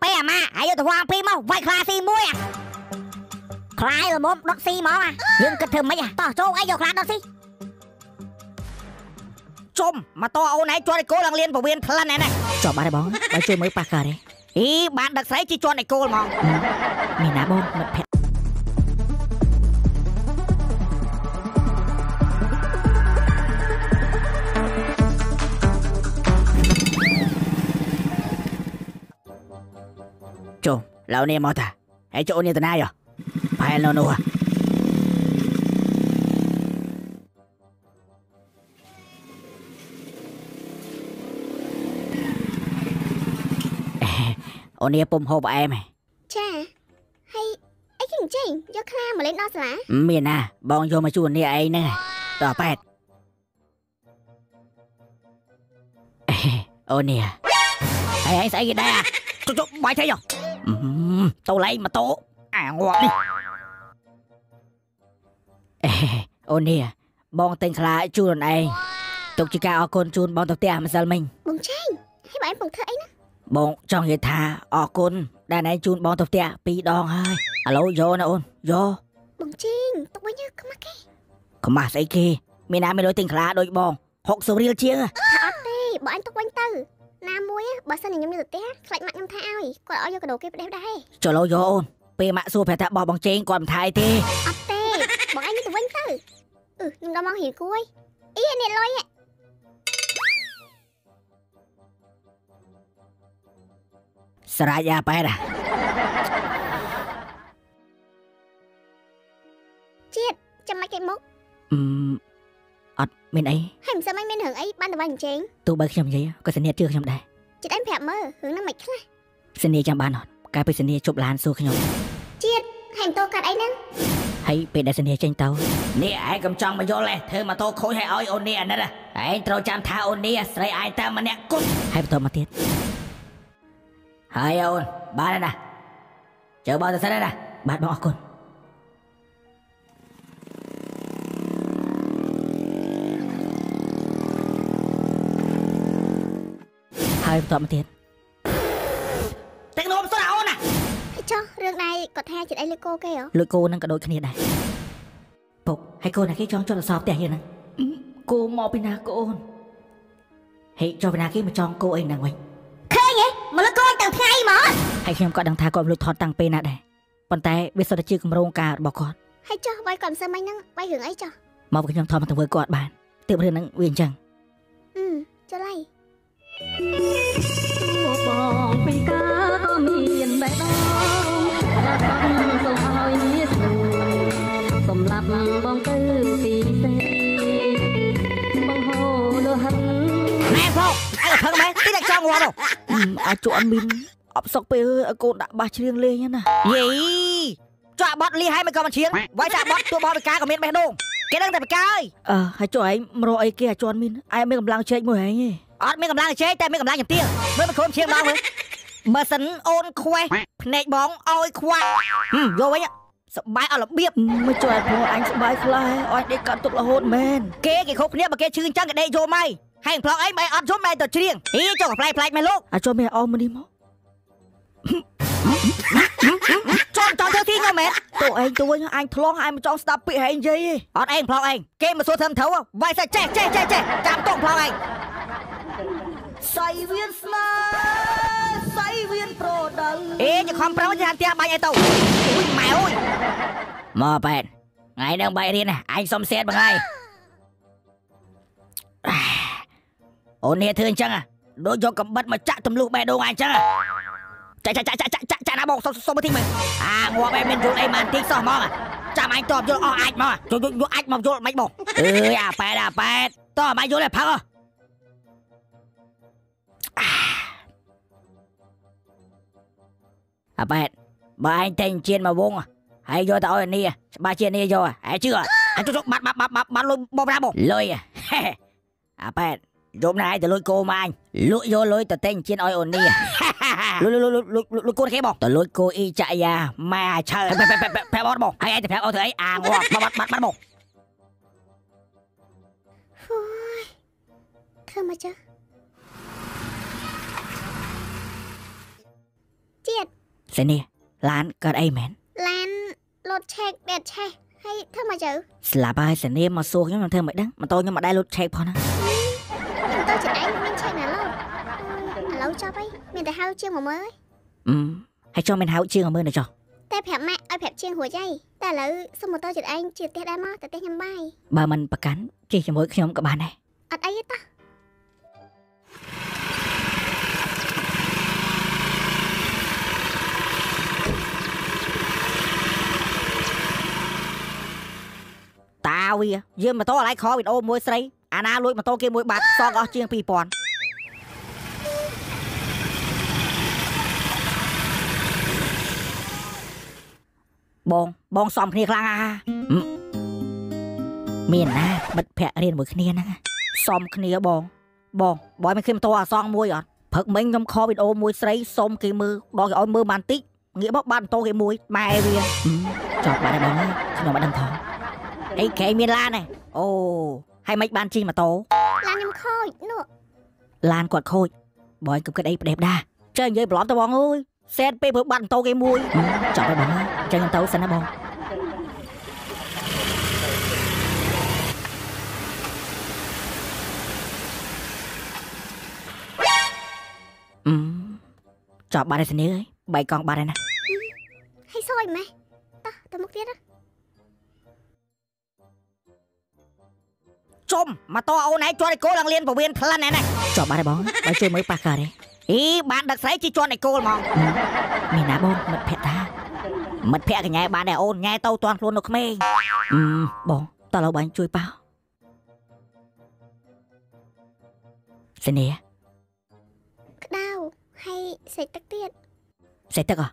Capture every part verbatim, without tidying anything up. เป้มาไอ้ยุทธวางปีมาไวคลาซีมุ้ยอะคลายหรือมดซีมออะยืนกระถึมไหมอะต่อโจไอ้ยุทธคลาดซีจมมาต่อเอาไหนจวนไอโก้ลังเรียนประเวียนพลันไหนไหนจบมาได้บ้องไปช่วยมือปากกาเลยอีบ้านดักใส่จีจวนไอโก้มองมีน้าบ้องมันแผลโจเราเนี่ยมอตาไอโจเนี่ยตัวไหนอ่ะไปโนโน่โอเนียปุ่มโฮบไอ้ไหมใช่ให้ไอ้จริงจริงยกข้ามาเล่นนอสละมีน่ะบองโยมาชวนเนี่ยไอ้เนี่ยต่อไปโอเนียไอ้ไอ้ใส่กี่ได้อะจุ๊บจุ๊บไปใช่หรอโตไล่มาโตอ่างวะนี่โอเนียบองเต็งคลาชวนไอ้ตุกจิกาเอาคนชวนบองตกเตี้ยมาเซลมิงบองใช่ให้บ่ายบองเธอไอ้นะบองจองเหตุทาออกคนได้ไหนจูนบองตบเตะปีดองเฮ้ยอะโลโยนะโอนโยบองจริงตกไปเยอะขมาเก้ขมาใส่เกมีน้ำไม่โดยติงคลาโดยบองหกสุริลเชียงอเต้บองตกไปตื้อน้ำมวยบองสนิทยมยืดเตะใส่หมัดยมท้าอีกว่าเอาโยกระโดดเก็บได้ได้โจโลโยโอนปีมะสู้แพทะบองบองจริงก่อนทายเตะอเต้บองไอ้นี่ตกไปตื้อเออนึกว่ามองเห็นกล้วยอีอันเนี่ยลอยเนี่ยสระยาไปนะเจี๊ยบจะมาเก็บมุกอืมอดเมนไอ้ให้ผมจะไม่เมนหึงไอ้บ้านตะวันเจงตัวเบิกจำยัยก็เสนียเจือกจำได้จิตไอ้แผลเมื่อหึงน้ำหมักค่ะเสนียจำบ้านนอนกลายเป็นเสนียจบล้านสู้ขยมเจี๊ยบให้ผมโตกัดไอ้นั่งให้เป็นเสนียเจงเตาเนี่ยไอ้กำจองมาโยนเลยเธอมาโตโค้ยให้อ้อยโอเนียนั่นแหละไอ้เราจำท้าโอเนียใส่ไอ้ตามันเนี่ยกุ๊ดให้โตมาเตี้ยไอ้เอาบ้านนะเจอบอลจะซะได้นะบ้านบอลออกคนให้ตอบมาเทียนแต่งโนมโซดาโอนะจ้องเรื่องใดกดแทนจิตไอ้ลูกโก้แกเหรอลูกโก้นั่งกระโดดขนาดไหนปกให้โก้นะแค่จ้องจดสอบแต่อย่างนั้นโก้มอไปนาโก้ให้จอไปนาแค่มาจ้องโก้เองนั่งไว้มาลูกโก้ตั้งไพ่หมอให้เขียมก็ดังทากรมลูกทอนตั้งเปน่ะได้ปันแต่เวสต์จะชื่อกรมโรงการบอกก่อนให้เจ้าไว้ก่อนสมัยนั้นไว้หึงไอ้เจ้ามาบอกเขียมทอมาตั้งเวอร์กอดบานเติมเรื่องนั้นเวียนจังอืมจะไล่บองไปกาก็มีนแบบดองรักบังส่งเอาเนื้อสูสมรับบังบองตื้อปีเซ่บังโหโลหันแม่พ่อไอ้กระเพิงไหมที่เด็กจ้องวัวบอกอาจอันมินออกซอกไปเออโกนดักบาเชียงเลยนั่นน่ะยี่จ่าบอสลีให้มันก็มันเชียงไว้จ่าบอสตัวบอสไปกากับมินไปโด่งแกตั้งแต่ไปกาเออให้จ่อยรอไอ้แกจวนมินไอ้ไม่กำลังเชยมวยไอ้ออดไม่กำลังเชยแต่ไม่กำลังอย่างเตี้ยเมื่อมันโคมเชียงบ้างเลยมาสันโอนควายเนกบ้องเอาควายโยไว้เนี่ยสบายเอาละเบียบไม่จ่อยพอไอ้สบายคลายไอ้ได้การตกละโหดแมนแกแกคบเนี่ยมาแกชื่นจังกับเดโยไม่ให้พลอยไม่อัดชมในตัวเชียงอีโจ้กับไพร์ไพร์ไม่ลูกอัดชมไม่เอามันดีมั้งจอนจอนเท่าที่เงาเม็ดตัวเองตัวเองอันทลองอันมันจอนสตาร์ปีเฮนจีอัดเองพลอยเองเกมมาสู้เทิมเถาไว้ใส่แจ๊กแจ๊กแจ๊กจามต้องพลอยเองใส่เวียนสมาใส่เวียนโปรดังเอ๊ะจะความเปล่าจะหันเตียใบไอ้ตัวอุ้ยแมวมาเป็นไงเดินใบเรียนไอ้สมเสดเป็นไงโอเนียเธอจังอะโดยยกกับบัตรมาจ่าตำรวจแม่โดงานจังอะจ่าจ่าจ่าจ่าจ่าจ่าหน้าบอกสมบัติมึงอ่างวัวแม่เป็นโยนไอ้มันทิ้งสองมองอะจ่าไม้ตอบโยนออกไอ้มองโยนโยนไอ้มองโยนไม่บอกเอออะแปดอะแปดต่อไม้โยนเลยพักอ่ะอะแปดมาไอ้เต็งเชียนมาวงอะไอ้โยนแต่เอาอันนี้อะมาเชียนนี่โยอะไอ้เชื่อไอ้จุ๊บบัตรบัตรบัตรบัตรลอยบอมระบบลอยอะเฮ้อะแปดโยมนายแต่ลุยโกมาอันลุยโยลุยแต่เต้นเชียนอ้อยโอนนี่ลุยลุยลุยลุยลุยโกนแค่บอกแต่ลุยโกอีจ่ายามาเชิญแพร่แพร่บอลบอกไอ้ไอ้แต่แพร่เอาเถอะไอ้อ่างบอกมาบัดบัดบัดบอกฟูยเข้ามาจ้ะเจี๊ เซนี่ร้านก็ไอแมนร้านรถเช็คเด็ดเช็คให้เธอมาเจอสลาบายเซนี่มาสู้ยังมันเธอไม่ดังมันโตยังมาได้รถเช็คพอนะมันโตจะได้มันเช็คไหนล่ะเราชอบไปมันแต่เฮาเชียงหัวเมย์อืมให้ชอบเป็นเฮาเชียงหัวเมย์หน่อยจ้ะแต่แผลแม่ไอแผลเชียงหัวใจแต่แล้วสมมติโตจะได้จีเตะได้มั้งแต่เตะยังไม่บามันประกันจีจะมวยขยมกับบ้านได้อัดไอ้ตาตาวียืมมาโตอะไรคอวิดโอมวยไซอาณาลุยมาโตเกมวยบาดซอกอเชียงปีปอนบองบองซ้อมคลีกลางอ่ะเมียนนะบัดแผลเรียนมวยคลีนะซ้อมคลีบองบองบอยไม่ขึ้นตัวซองมวยอ่ะเพิกเม้งยำคอวิดโอมวยไซซ้อมกี่มือบองกี่อ้อยมือมันติเงี้ยบอกบ้านโตกี่มวยมาเอเวียจอดมาได้บองขนมมาดังทองไอ้แขกเมียนลานไงโอ้ให้ไม้บ้านจีมาโตลานยำคอยหนูลานกอดคอยบอยกับกระไดเด็บได้เจ้าเย้ยปลอมตะบองเอ้ยเซนไปเพื่อบ้านโตกี่มวยจอดได้บองใจเย็นเต้าสันนะบองอืมจอบบาร์ได้สิเนื้อใบกองบาร์ได้นะให้ซอยไหมต่อตะมุกเดียดนะจมมาต่อเอาไหนจวนไอโก้หลังเรียนประเวียนพลันไหนไหนจอบบาร์ได้บองไปช่วยมือปากกาเลยอีบ้านดักใส่จีจวนไอโก้มองมีหน้าบองมันแผลตามันแพ้กันไงบ้านแดดโอนไงเต้าตอนพลนกเมย์อืมบองตาเราบ้านช่วยเปล่าเสนีดาวให้เสกตักเตี้ยเสกตักอ่ะ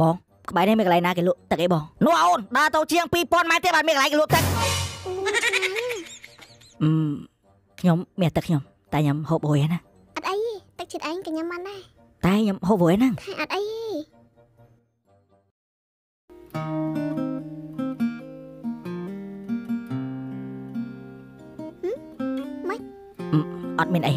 บองไปได้ไม่ไกลนะแกลุตักไอ้บองนัวโอนดาเต้าเชียงปีปอนไม้เตี้ยบ้านไม่ไกลแกลุตักอืมยมเมียตักยมแต่ยมหอบโวยนะอัดไอ้ตักจิตไอ้กันยมมันได้แต่ยมหอบโวยนั่งแต่อัดไอ้ไม่อัดเมียนไอ้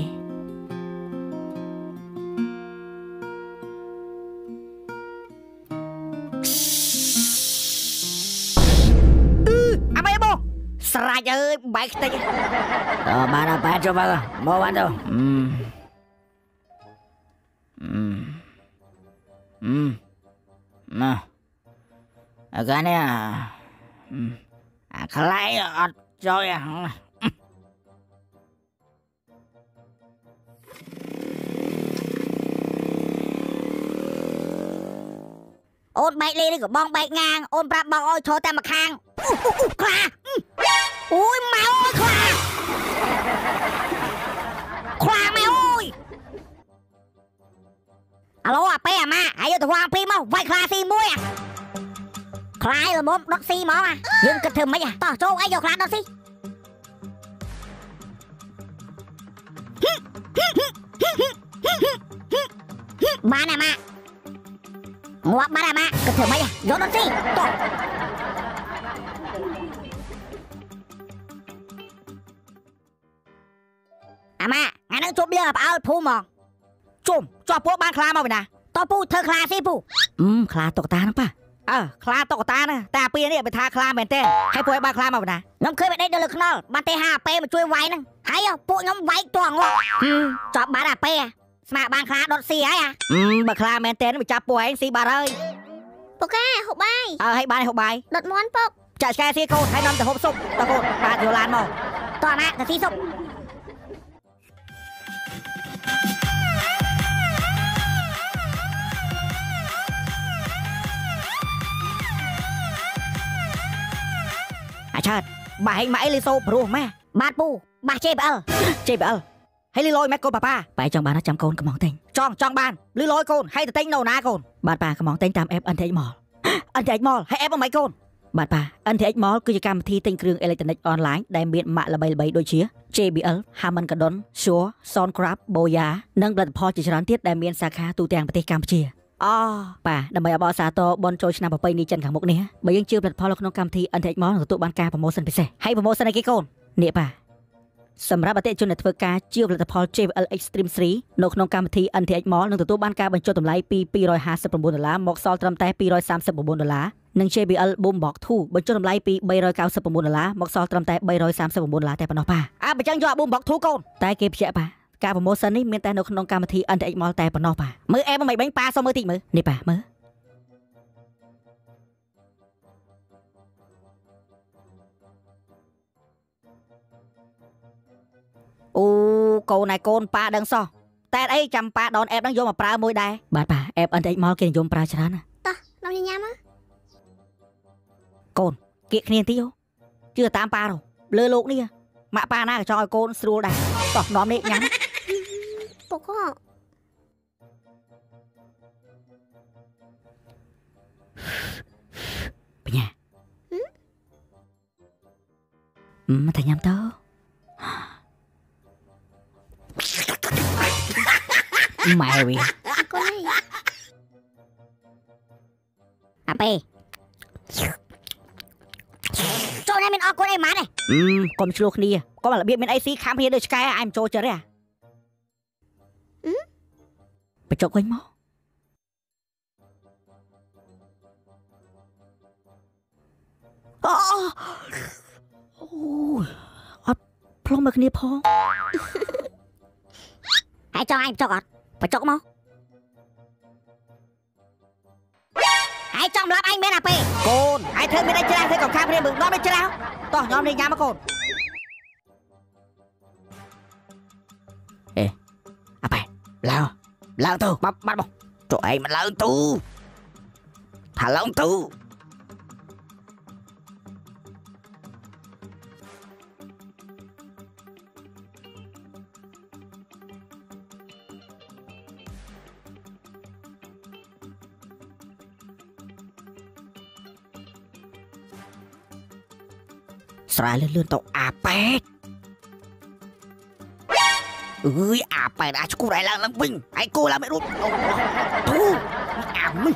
สระเยอะไปแต่ต่อมาเราไปจบกันเมื่อวันเดียวอืมอืมอืมน่ะอาการเนี่ยอืมคล้ายอัดจอยอ่ะโอนใบเลี้ยงกับบองใบงางโอนปลาบองโอ้ยโชว์แต่มาคางอู้อู้อู้คลาอุ้ยมาโอ้ยคลาคลามาโอ้ยอะโลอะเป้มาไอ้ยุทธวางปีมาไวคลาซีมวยอะคลายหรือมุมดอกซีหมออะยืมกระเทิมไหมอะต่อโจไอ้ยุทธคลาดอกซีมาหน่ะมางัวมาหน่ะมากระเทิมไหมอะโยนดอกซีต่อมางานนั้นจบเรื่องเอาผู้มองจุ่มจอบพวกบ้านคลามาไปนะต่อผู้เธอคลาสิผู้อืมคลาตกตานะป่ะเออคลาตกตานะแต่ปีนี้ไปทาคลาแมนเต้ให้พวกบ้านคลามาไปนะน้องเคยไปได้เดือดข้างนอกบ้านเต้ห้าเป้มาช่วยไว้นั่งให้เอาผู้น้องไว้ตัวงออืมจอบบ้านอะเป้สมาบ้านคลาโดนเสียอ่ะอืมบ้านคลาแมนเต้ไปจับป่วยสีบาร์เลยปกแก่หกใบเออให้บ้านหกใบโดนม้วนปกจะแกซีโก้ให้น้ำแต่หกสุกตะโกนปาดโยลานมองต่อมาแต่สีสุกชัดบ่ายมาไอลิโซปรูแม่บาดปูบาดเจ็บเอลเจ็บเอลให้ลิโลยแม่โกนป้าป้าไปจองบ้านนะจำโกนกระหม่อมเต็งจองจองบ้านลิโลยโกนให้แต่เต็งโนนาโกนบาดป้ากระหม่อมเต็งตามเอฟอันเทจมอลอันเทจมอลให้เอฟเอาไหมโกนบาดป้าอันเทจมอลกิจกรรมที่เต็งเครื่องอิเล็กทรอนิกส์ออนไลน์ได้เบียดมาละใบละใบโดยเชื้อเจบีเอลฮามันกระดอนชัวซอนครับโบยานั่งบลัดพอจิตรันเทียดได้เบียดสาขาตูแตงประเทศกัมพูชีอ๋อป่ะดัมเบลบอสซาโตบอลโจชนะบอลไปในจันทร์ขังมุกเนี้ยใบยังเชื่อผลัดพอลกนกกรรมทีอันเทจมอลของตัวบ้านกาโปรโมชั่นพิเศษให้โปรโมชั่นในกี่คนเนี่ยป่ะ สำหรับประเทศชนเถื่อนกาเจียวผลิตภัณฑ์ เจ วี แอล Extreme สาม นกนงกามทีอันเทียมอลนกตัวบ้านกาบรรจุตำไลปีปีร้อยห้าสิบบุญดอลลาร์หมอกซอลตรำแต่ปีร้อยสามสิบบุญดอลลาร์หนึ่ง เจ วี แอล บุญบอกทูบรรจุตำไลปีใบร้อยเก้าสิบบุญดอลลาร์หมอกซอลตรำแต่ใบร้อยสามสิบบุญดอลลาร์แต่ปนอปะอ่ะไปจังยอบุญบอกทูก่อนแต่เก็บเฉะปะกาบโมซันนี่มีแต่นกนงกามทีอันเทียมอลแต่ปนอปะมือแอมไม่แบ่งปลาสมือติมือนี่ปะมือโอ้โกนายโกนปลาดังซอแต่ไอ้จำปลาดอนแอบนั่งโยมมาปลาโมยได้บาดปลาแอบอันใดมอลกินโยมปลาชนะนะต่อเราจะย้ำมั้ยโกนเกะเนียนที่โยเชื่อตามปลาหรอเลือดลูกนี่มาปลาหน้าจอยโกนสู้ได้ต่อน้องนี่ย้ำปกข้อไปเนี่ยมาแต่ย้ำเต้ามาเว้ยอะเป้โจนี่มันออกกูได้มาเนี่ยอืมกลมชลูกนี่ก็แบบเบียดมันไอซีข้ามเพียเดือดกายไอ้โจเจอเลยอ่ะอืมไปโจกันมั้งโอ้โอ้อดพลงแบบนี้พอไอ้โจไอ้โจอดไปจกมั้งไอ้จอมรับไอ้เมนอะเป้โกนไอ้เธอไม่ได้เจอแล้วเธอกับข้าไม่ได้บึงน้องไม่เจอแล้วต่อยอมในยามมาโกนเอ๊ะอะเป้แล้วแล้วตู้บับบับบับตัวไอ้มันแล้วตู้ถ้าแล้วตู้สไลด์เลื่อนๆตกอาเป็ดเอ้ยอาเป็ดอาชกูไรแล้วลังวิ่งไอ้กูเราไม่รู้ตู้อาไม่